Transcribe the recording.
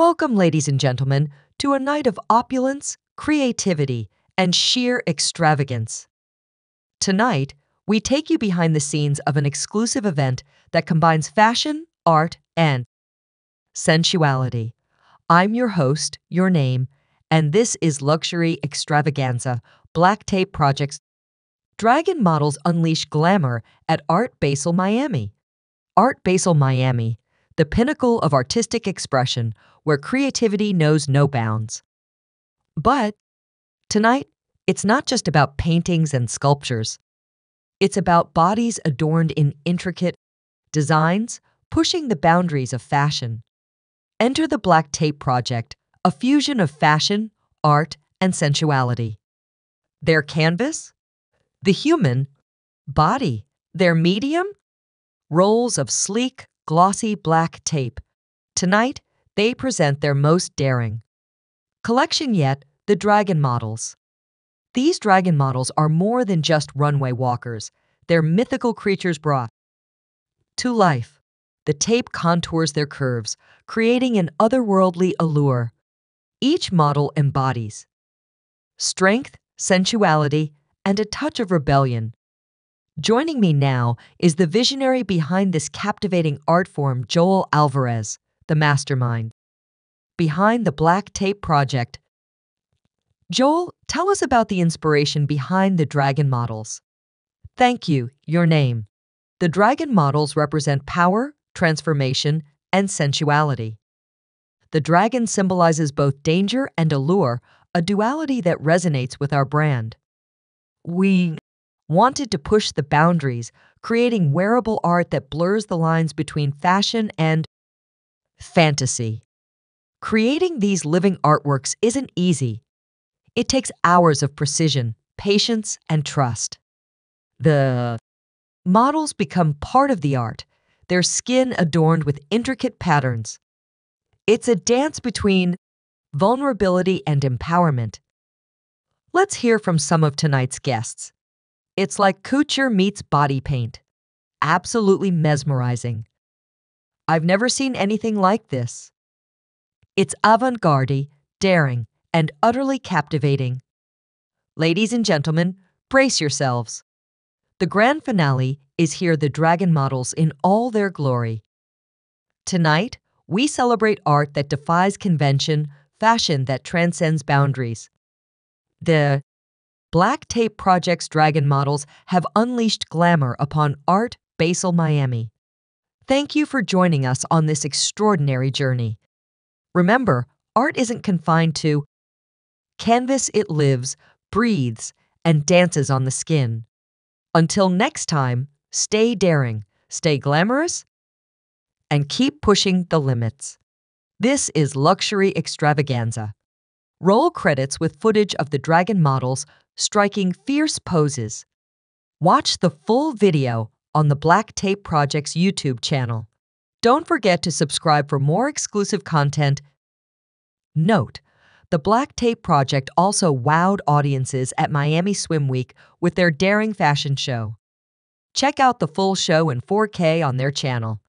Welcome, ladies and gentlemen, to a night of opulence, creativity, and sheer extravagance. Tonight, we take you behind the scenes of an exclusive event that combines fashion, art, and sensuality. I'm your host, your name, and this is Luxury Extravaganza, Black Tape Project's Dragon Models Unleash Glamour at Art Basel Miami. Art Basel Miami, the pinnacle of artistic expression where creativity knows no bounds. But tonight, it's not just about paintings and sculptures. It's about bodies adorned in intricate designs, pushing the boundaries of fashion. Enter the Black Tape Project, a fusion of fashion, art, and sensuality. Their canvas? The human body. Their medium? Rolls of sleek, glossy black tape. Tonight, they present their most daring collection yet, the Dragon Models. These Dragon Models are more than just runway walkers. They're mythical creatures brought to life. The tape contours their curves, creating an otherworldly allure. Each model embodies strength, sensuality, and a touch of rebellion. Joining me now is the visionary behind this captivating art form, Joel Alvarez, the mastermind behind the Black Tape Project. Joel, tell us about the inspiration behind the Dragon Models. Thank you, your name. The Dragon Models represent power, transformation, and sensuality. The dragon symbolizes both danger and allure, a duality that resonates with our brand. We wanted to push the boundaries, creating wearable art that blurs the lines between fashion and fantasy. Creating these living artworks isn't easy. It takes hours of precision, patience, and trust. The models become part of the art, their skin adorned with intricate patterns. It's a dance between vulnerability and empowerment. Let's hear from some of tonight's guests. It's like couture meets body paint. Absolutely mesmerizing. I've never seen anything like this. It's avant-garde, daring, and utterly captivating. Ladies and gentlemen, brace yourselves. The grand finale is here, the Dragon Models in all their glory. Tonight, we celebrate art that defies convention, fashion that transcends boundaries. The Black Tape Project's Dragon Models have unleashed glamour upon Art Basel Miami. Thank you for joining us on this extraordinary journey. Remember, art isn't confined to canvas, it lives, breathes, and dances on the skin. Until next time, stay daring, stay glamorous, and keep pushing the limits. This is Luxury Extravaganza. Roll credits with footage of the Dragon Models striking fierce poses. Watch the full video on the Black Tape Project's YouTube channel. Don't forget to subscribe for more exclusive content. Note, the Black Tape Project also wowed audiences at Miami Swim Week with their daring fashion show. Check out the full show in 4K on their channel.